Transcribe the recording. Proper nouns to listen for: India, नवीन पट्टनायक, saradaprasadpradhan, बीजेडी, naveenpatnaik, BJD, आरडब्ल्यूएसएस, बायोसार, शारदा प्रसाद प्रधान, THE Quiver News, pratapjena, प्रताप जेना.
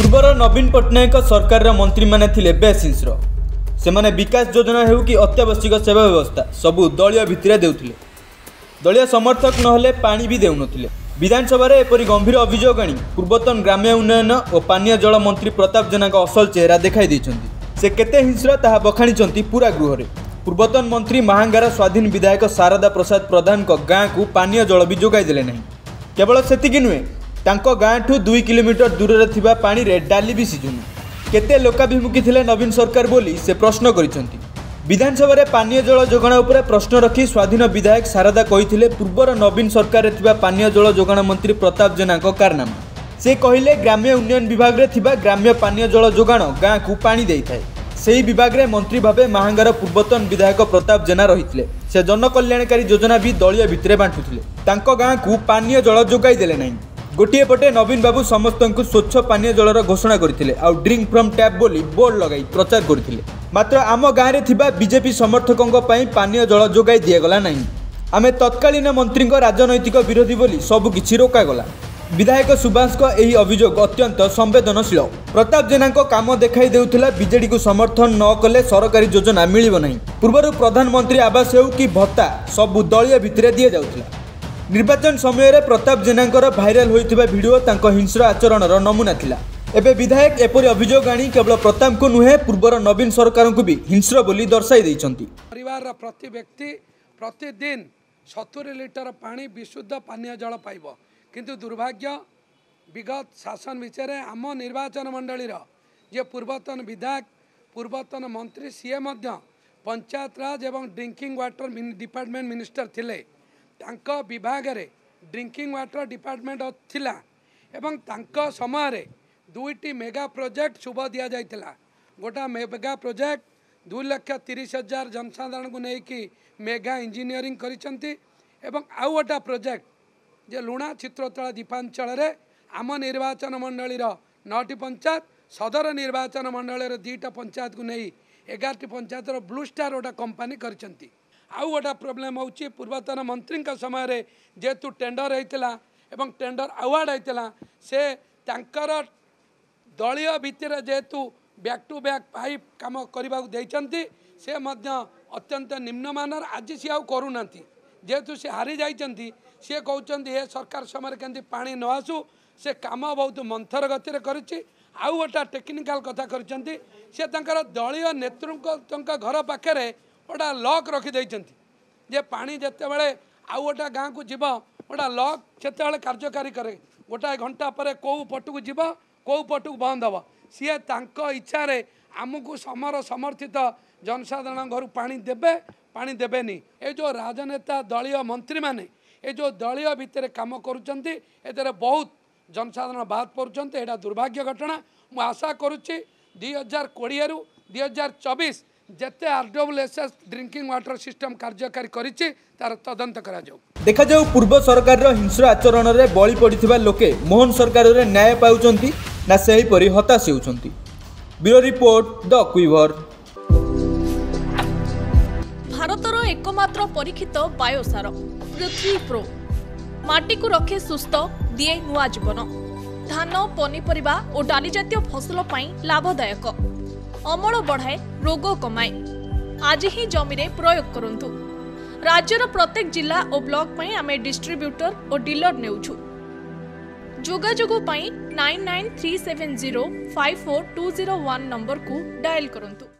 पूर्वर नवीन पट्टनायक सरकार मंत्री माने थिले बेसिंसर सेमाने विकास योजना हो कि अत्यावश्यक सेवा व्यवस्था सबू दलियों भित्तिरे देउथिले। दलियों समर्थक नहले पानी भी देउनथिले। विधानसभा रे एपरि गंभीर अभियोग आनी पूर्वतन ग्राम्य उन्नयन और पानीय जल मंत्री प्रतापजेना का असल चेहरा देखाई दैछन्ति। से केते हिंस्र ताहा बखाणीचन्ति पूरा गृह रे। पूर्वतन मंत्री महांगार स्वाधीन विधायक शारदा प्रसाद प्रधान गाँ को पानीय जल भी जोगाई देले नहीं। केवल सेतिकि नुहे तांको गाँठू 2 किलोमीटर दूर रे पानी रे डाली भी सिझुनी। केते लोकाभिमुखी थिले नवीन सरकार बोली से प्रश्न करिसंती। विधानसभा रे पानीय जल जोगाण उपरे प्रश्न रखी स्वाधीन विधायक शारदा कहिथिले पूर्वर नवीन सरकार रे थिबा पानीय जल जोगाण मंत्री प्रताप जेना को कारनामा। से कहिले ग्राम्य उन्नयन विभाग रे थिबा ग्राम्य पानीय जल जोगाण गाँ को पानी देइथाए। सेही विभाग रे मंत्री भावे महांगार पूर्वतन विधायक प्रताप जेना रहिथिले। से जनकल्याणकारी योजना भी दलिय भितरे बांटुथिले। तांको गाँ को पानीय जल जोगाई देले नहीं। गोटे पटे नवीन बाबू समस्त को स्वच्छ पानीय जलर घोषणा करते आउ ड्रिंक फ्रम टैप बोली बोर्ड लगाई प्रचार करते। मात्र आम गाँव में थिबा बीजेपी समर्थकों पानीय जल जोगाई दिगला ना। आमे तत्कालीन मंत्री राजनैतिक विरोधी बोली सबकि रोकगला। विधायक सुभाष को यही अभियोग अत्यंत संवेदनशील। प्रताप जेना काम देखाई देउथिला बीजेडी को समर्थन न कले सरकारी योजना मिलिबो नहीं। पूर्वर प्रधानमंत्री आवास हो कि भत्ता सबू दलिय भितरे दि जाउथिला। निर्वाचन समय रे प्रताप जेना भाइराल होइथिबा भिडियो तांको हिंस्र आचरणर नमूना थिला। एबे विधायक एपरि अभियोग आनी केवल प्रताप को नुहे पूर्वर नवीन सरकार को भी हिंस्र बोली दर्शाई दैछन्ति। परिवार प्रति व्यक्ति प्रतिदिन 70 लिटर पानी विशुद्ध पानीय जल पाइबो, किंतु दुर्भाग्य विगत शासन विचार आम निर्वाचन मंडली जे पूर्वतन विधायक पूर्वतन मंत्री सीए मध्य पंचायत राज एवं ड्रिंकिंग वाटर डिपार्टमेंट मिनिस्टर थिले। तांका विभाग रे ड्रिंकिंग वाटर डिपार्टमेंट थिला एवं तांका समय रे 2टी मेगा प्रोजेक्ट शुभ दिया जाइतिला। गोटा मेगा प्रोजेक्ट 2,30,000 जनसाधारण को लेकिन मेगा इंजीनियरिंग करिसंती एवं आउ गोटा प्रोजेक्ट जे लुणा चित्रतला दीपांचल रे आम निर्वाचन मंडली 9टी पंचायत सदर निर्वाचन मंडल 2टा पंचायत को नहीं 11टी पंचायत ब्लू स्टार गोटा कंपनी करिसंती। आउ गोटा प्रोब्लेम होची पूर्वतन मंत्री समय रे जेतु टेंडर होता एवं टेंडर अवार्ड होता से तांकर दलियों भितर जेतु बैक टू बैक पाइप काम करने देइचंती से मध्य अत्यंत निम्नमानर। आज सी आउ करूना जेतु से हारी जाइचंती। सी कहउचंती ए सरकार समय केंती पानी न आसू। से काम बहुत मंथर गतिर करिछि। आउ गोटा टेक्निकल कथा करिसंती से तांकर दलियों नेतृत्व घर पाखे गोटा लॉक रखी देइचंती जे पानी जते बेले आउ गोटा गाँ को जीव गोटा लॉक सेते कार्यकारी करे गोटाए घंटा पर कौ पटु को जीव कौ पटु बंद हे। सीए तांको इच्छा रे आमको समर समर्थित जनसाधारण घर पानी देबेनी। ए जो राजनेता दलियों मंत्री माने ए जो दलियों भितर काम करुचंती बहुत जनसाधारण बात पड़ुचंती। एटा दुर्भाग्य घटना। मु आशा करुच्ची 2020 रु 2024 जेते आरडब्ल्यूएसएस ड्रिंकिंग वाटर सिस्टम कार्यकारी करिछि तार तदंत करा जाऊ। देखा जाऊ पूर्व सरकार रो हिंस्र आचरण रे बळी पडिथिबा लोके मोहन सरकार रे न्याय पाउचंती ना सेही परि हताश हेउचंती। Bureau report the Quiver. Bharat रो एकमात्र परीक्षित बायोसार पृथ्वी प्रो माटी को रखे सुस्थ दिए नुवा जीवन। धान पनीपरिबा ओ डाली जातीय फसल पई लाभदायक। अमल बढ़ाए रोग कमाए। आज ही जमी रे प्रयोग करंतु। राज्यर प्रत्येक जिला और ब्लॉक में आमे डिस्ट्रीब्यूटर और डीलर नेउछु। जोगाजोग पाई 9937054201 नंबर को डायल करंतु।